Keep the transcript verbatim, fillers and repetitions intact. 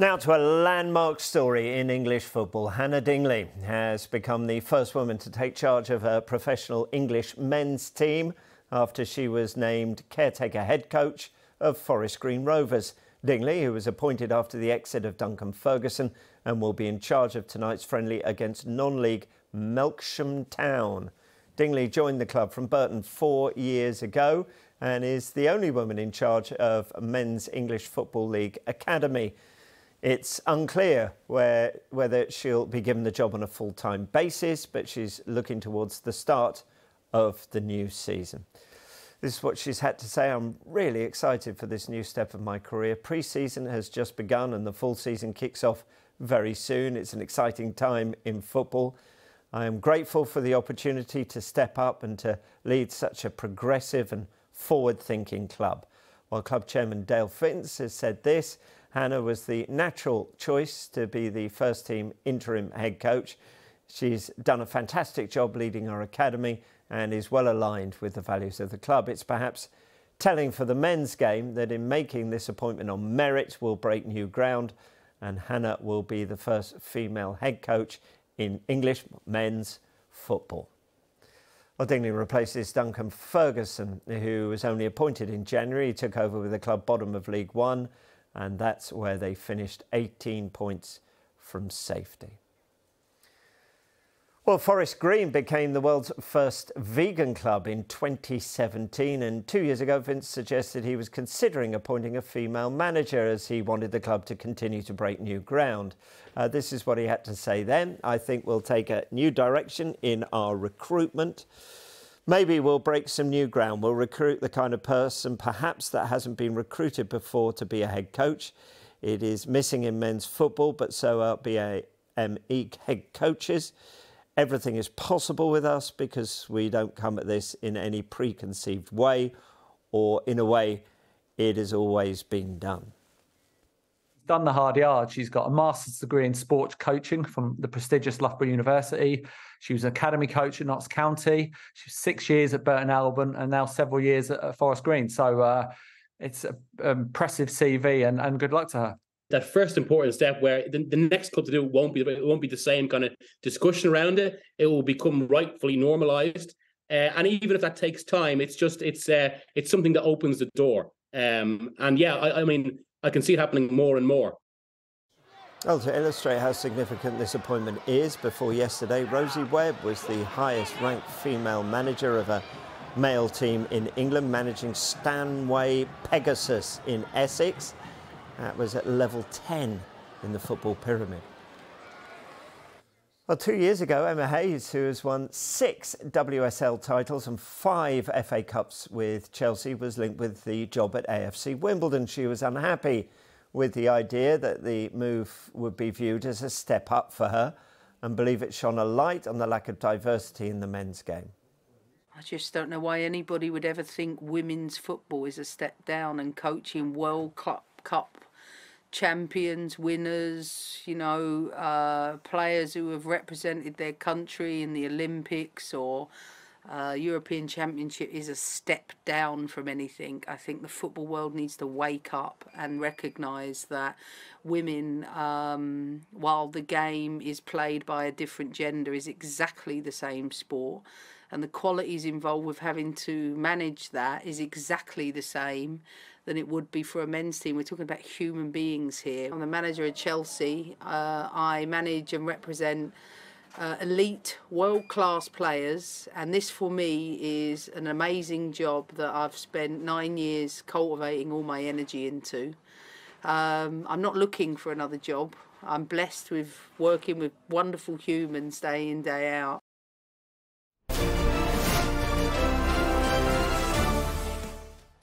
Now to a landmark story in English football. Hannah Dingley has become the first woman to take charge of her professional English men's team after she was named caretaker head coach of Forest Green Rovers. Dingley, who was appointed after the exit of Duncan Ferguson, and will be in charge of tonight's friendly against non-league Melksham Town. Dingley joined the club from Burton four years ago and is the only woman in charge of Men's English Football League Academy. It's unclear where, whether she'll be given the job on a full-time basis, but she's looking towards the start of the new season. This is what she's had to say. I'm really excited for this new step of my career. Pre-season has just begun and the full season kicks off very soon. It's an exciting time in football. I am grateful for the opportunity to step up and to lead such a progressive and forward-thinking club. While club chairman Dale Finch has said this, Hannah was the natural choice to be the first team interim head coach. She's done a fantastic job leading our academy and is well aligned with the values of the club. It's perhaps telling for the men's game that in making this appointment on merit will break new ground, and Hannah will be the first female head coach in English men's football. Well, Dingley replaces Duncan Ferguson, who was only appointed in January. He took over with the club bottom of League One, and that's where they finished eighteen points from safety. Well, Forest Green became the world's first vegan club in twenty seventeen, and two years ago Vince suggested he was considering appointing a female manager as he wanted the club to continue to break new ground. Uh, this is what he had to say then. I think we'll take a new direction in our recruitment. Maybe we'll break some new ground. We'll recruit the kind of person perhaps that hasn't been recruited before to be a head coach. It is missing in men's football, but so are B A M E head coaches. Everything is possible with us because we don't come at this in any preconceived way, or in a way it has always been done. Done the hard yards. She's got a master's degree in sports coaching from the prestigious Loughborough University. She was an academy coach at Notts County. She was six years at Burton Albion and now several years at, at Forest Green. So uh, it's an impressive C V, and, and good luck to her. That first important step, where the, the next club to do it won't be it won't be the same kind of discussion around it. It will become rightfully normalised, uh, and even if that takes time, it's just it's uh, it's something that opens the door. Um, and yeah, I, I mean. I can see it happening more and more. Well, to illustrate how significant this appointment is, before yesterday, Rosie Webb was the highest-ranked female manager of a male team in England, managing Stanway Pegasus in Essex. That was at level ten in the football pyramid. Well, two years ago, Emma Hayes, who has won six W S L titles and five F A Cups with Chelsea, was linked with the job at A F C Wimbledon. She was unhappy with the idea that the move would be viewed as a step up for her, and believe it shone a light on the lack of diversity in the men's game. I just don't know why anybody would ever think women's football is a step down, and coaching World Cup Cup. champions, winners, you know, uh, players who have represented their country in the Olympics or uh, European Championship is a step down from anything. I think the football world needs to wake up and recognise that women, um, while the game is played by a different gender, is exactly the same sport, and the qualities involved with having to manage that is exactly the same than it would be for a men's team. We're talking about human beings here. I'm the manager of Chelsea. Uh, I manage and represent uh, elite, world-class players, and this for me is an amazing job that I've spent nine years cultivating all my energy into. Um, I'm not looking for another job. I'm blessed with working with wonderful humans day in, day out.